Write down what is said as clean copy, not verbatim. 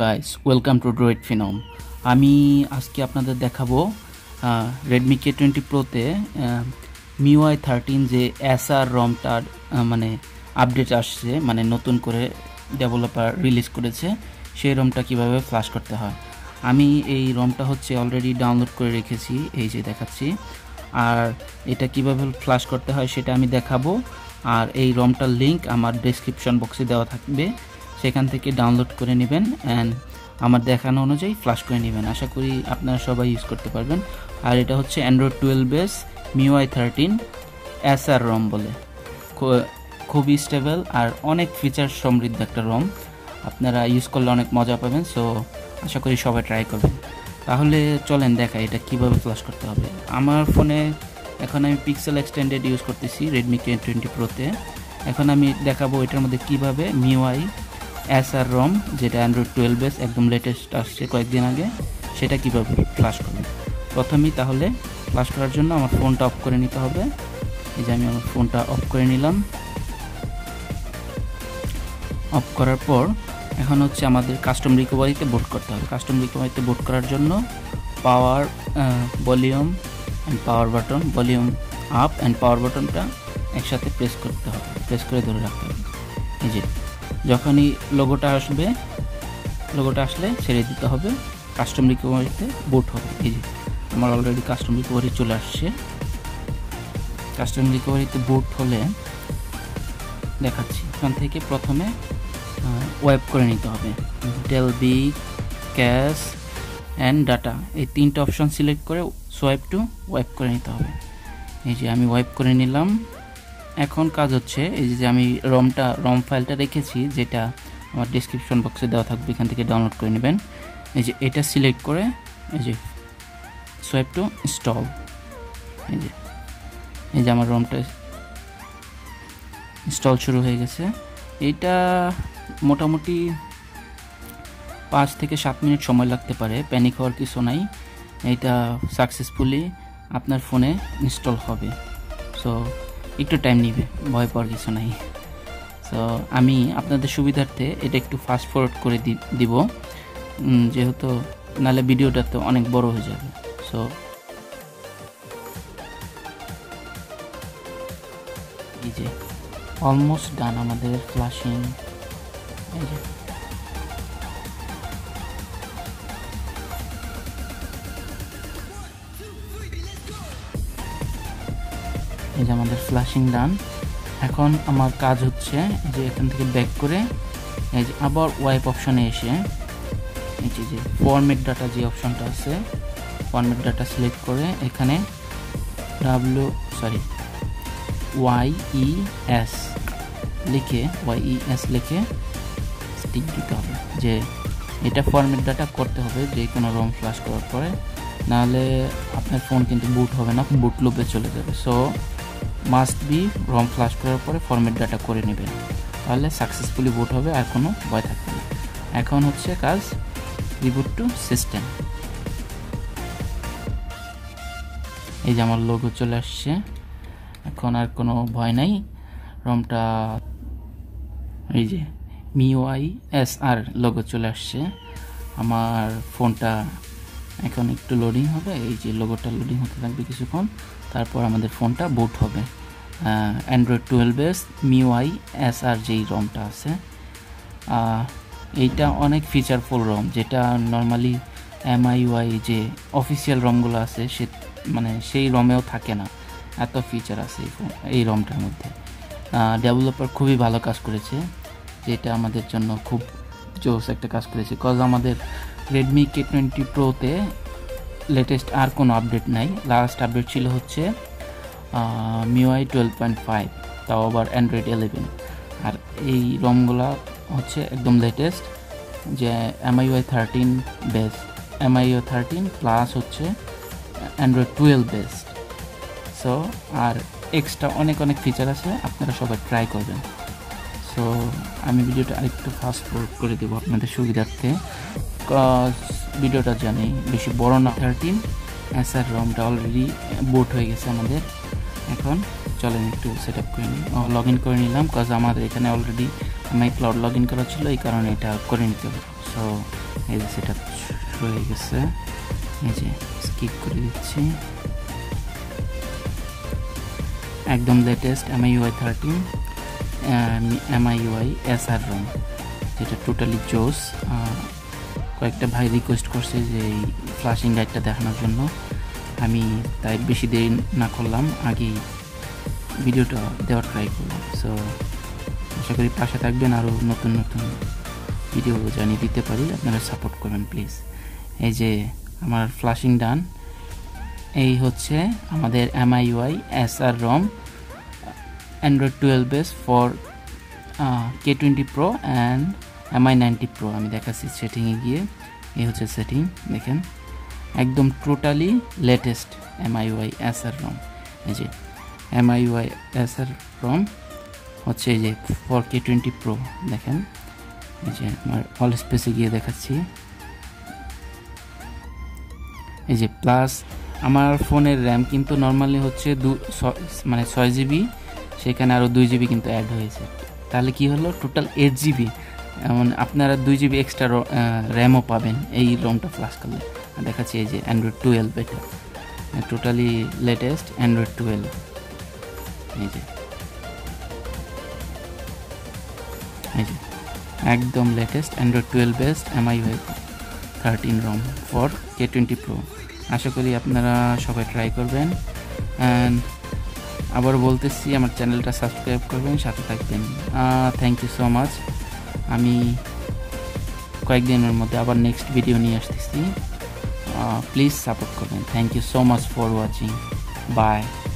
Guys, welcome to Droid Phenom. আমি আজকে আপনাদের দেখাবো Redmi K20 Pro তে MIUI 13 যে SR ROMটা মানে আপডেট আসছে মানে নতুন করে ডেভেলপার রিলিজ করেছে সেই ROMটা কিভাবে ফ্ল্যাশ করতে হয়। আমি এই ROMটা হচ্ছে অলরেডি ডাউনলোড করে রেখেছি, এই যে দেখাচ্ছি। আর এটা কিভাবে ফ্ল্যাশ করতে হয় সেটা আমি দেখাবো। আর এই ROMটার লিংক আমার ডেসক্রিপশন বক্সে দেওয়া থাকবে, সেখান থেকে ডাউনলোড করে নেবেন অ্যান্ড আমার দেখানো অনুযায়ী ফ্ল্যাশ করে নেবেন। আশা করি আপনারা সবাই ইউজ করতে পারবেন। আর এটা হচ্ছে Android 12 base MIUI 13 SR ROM বলে, খুবই স্টেবল আর অনেক ফিচার সমৃদ্ধ একটা ROM। আপনারা ইউজ করলে অনেক মজা পাবেন, সো আশা করি সবাই ট্রাই করবেন। তাহলে চলেন দেখা এটা কিভাবে ফ্ল্যাশ করতে হবে। আমার ফোনে এখন আমি পিক্সেল এক্সটেন্ডেড ইউজ করতেছি Redmi K20 Pro তে। এখন আমি দেখাবো এটার মধ্যে কিভাবে MIUI SR ROM যেটা Android 12 বেস একদম লেটেস্ট আসছে কয়েকদিন আগে, সেটা কিভাবে ফ্ল্যাশ করবে। প্রথমেই তাহলে ফ্ল্যাশ করার জন্য আমার ফোনটা অফ করে নিতে হবে। এই যে আমি আমার ফোনটা অফ করে নিলাম। অফ করার পর এখন হচ্ছে আমাদের কাস্টম রিকভারিতে বুট করতে হবে। কাস্টম রিকভারিতে বুট করার জন্য power volume and power button, volume up and power বাটনটা একসাথে প্রেস করতে হবে, প্রেস করে ধরে রাখতে হবে। এই যে যখনই লোগোটা আসবে, লোগোটা আসলে ছেড়ে দিতে হবে, কাস্টম রিকভারিতে বুট হবে। এই যে আমার অলরেডি কাস্টম রিকভারি চলে আসছে। কাস্টম রিকভারিতে বুট হলে দেখাচ্ছি। এখান থেকে প্রথমে ওয়াইপ করে নিতে হবে, ডেলবি ক্যাশ অ্যান্ড ডাটা এই তিনটা অপশন সিলেক্ট করে সোয়াইপ টু ওয়াইপ করে নিতে হবে। এই যে আমি ওয়াইপ করে নিলাম। এখন কাজ হচ্ছে এই যে আমি রম ফাইলটা রেখেছি যেটা আমার ডেসক্রিপশন বক্সে দেওয়া থাকবে, এখান থেকে ডাউনলোড করে নেবেন। এই যে এটা সিলেক্ট করে এই যে সোয়াইপ টু ইনস্টল। এই যে আমার রমটা ইনস্টল শুরু হয়ে গেছে। এটা মোটামুটি 5 থেকে 7 মিনিট সময় লাগতে পারে, প্যানিক হওয়ার কিছু নাই। এটা সাকসেসফুলি আপনার ফোনে ইনস্টল হবে, সো একটু টাইম নেবে, ভয় পাওয়ার কিছু নাই। সো আমি আপনাদের সুবিধার্থে এটা একটু ফাস্ট ফরওয়ার্ড করে দিব, যেহেতু নাহলে ভিডিওটা তো অনেক বড় হয়ে যাবে। সো এই যে অলমোস্ট ডান আমাদের ফ্লাশিং। এই যে আমাদের ফ্লাশিং ডান। এখন আমার কাজ হচ্ছে যে এখান থেকে ব্যাক করে এই যে আবার ওয়াইপ অপশানে এসে এই যে ফরম্যাট ডাটা যে অপশানটা আছে, ফরম্যাট ডাটা সিলেক্ট করে এখানে YES লিখে স্টিক দিতে হবে, যে এটা ফরম্যাট ডাটা করতে হবে যে কোনো রম ফ্ল্যাশ করার পরে, নাহলে আপনার ফোন কিন্তু বুট হবে না, বুট লুপে চলে যাবে। So must be ROM flash করার পরে ফরম্যাট ডাটা করে নেবেন, তাহলে সাকসেসফুলি বুট হবে, আর কোনো ভয় থাকবে না। এখন হচ্ছে কাজ রিবুট টু সিস্টেম। এই যে আমার লোগো চলে আসছে, এখন আর কোনো ভয় নাই। রমটা এই যে MIUI SR লোগো চলে আসছে। আমার ফোনটা এখন একটু লোডিং হবে, এই যে লোগোটা লোডিং হতে থাকবে কিছুক্ষণ, তারপর আমাদের ফোনটা বুট হবে। Android 12 বেস MIUI SR যেই রমটা আছে, এইটা অনেক ফিচারফুল রম, যেটা নর্মালি MIUI যে অফিসিয়াল রমগুলো আছে সে মানে সেই রমেও থাকে না, এত ফিচার আছে এই রমটার মধ্যে। ডেভেলপার খুবই ভালো কাজ করেছে, যেটা আমাদের জন্য খুব জোস একটা কাজ করেছে। কজ আমাদের Redmi K20 Pro তে লেটেস্ট আর কোনো আপডেট নাই, লাস্ট আপডেট ছিল হচ্ছে MIUI 12.5, তাও আবার Android 11। আর এই রমগুলো হচ্ছে একদম লেটেস্ট, যে MIUI 13 বেস, MIUI 13 প্লাস হচ্ছে Android 12 বেস। সো আর এক্সট্রা অনেক ফিচার আছে, আপনারা সবাই ট্রাই করবেন। সো আমি ভিডিওটা আরেকটু ফাস্ট ফরওয়ার্ড করে দেবো আপনাদের সুবিধার্থে, কজ ভিডিওটা জানি বেশি বড় না। 13 SR রমটা অলরেডি বুট হয়ে গেছে আমাদের। এখন চলেন একটু সেট আপ করে নিই, লগ ইন করে নিলাম, কজ আমাদের এখানে already MI Cloud log in করা ছিল, এই কারণে এটা করে নিতে হবে। সো এই যে সেটআপ হয়ে গেছে। এই যে স্কিপ করে দিচ্ছি। একদম latest MIUI 13 MIUI SR ROM, যেটা টোটালি জোস। কয়েকটা ভাই রিকোয়েস্ট করছে যে এই ফ্ল্যাশিং লাইটটা দেখানোর জন্য, আমি তাই বেশি দেরি না করলাম, আগেই ভিডিওটা দেওয়ার ট্রাই করলাম। সো আশা করি পাশে থাকবেন, আরও নতুন নতুন ভিডিও জানিয়ে দিতে পারি, আপনারা সাপোর্ট করবেন প্লিজ। এই যে আমার ফ্ল্যাশিং ডান, এই হচ্ছে আমাদের MIUI SR ROM Android 12 base for K20 Pro and MI 9t Pro। আমি দেখাচ্ছি সেটিংয়ে গিয়ে, এই হচ্ছে সেটিং, দেখেন একদম totally latest MIUI SR ROM। এই যে MIUI SR ROM হচ্ছে এই যে for K20 Pro, দেখেন এই যে আমার অল স্পেসে গিয়ে দেখাচ্ছি। এই যে প্লাস আমার ফোনের র্যাম কিন্তু নর্মালি হচ্ছে মানে 6 GB, সেখানে আরও 2 GB কিন্তু অ্যাড হয়েছে, তাহলে কি হলো টোটাল 8 GB। এমন আপনারা 2 GB এক্সট্রা র্যামও পাবেন এই রমটা ফ্লাশ করলে। দেখাচ্ছি এই যে অ্যান্ড্রয়েড 12, এটা টোটালি লেটেস্ট অ্যান্ড্রয়েড 12। এই যে একদম latest Android 12 based MIUI 13 ROM for K20 Pro। আশা করি আপনারা সবাই ট্রাই করবেন। অ্যান্ড আবার বলতেছি, আমার চ্যানেলটা সাবস্ক্রাইব করবেন, সাথে থাকবেন। Thank you so much. আমি কয়েকদিনের মধ্যে আবার নেক্সট ভিডিও নিয়ে আসতেছি, প্লিজ সাপোর্ট করবেন। Thank you so much for watching, by.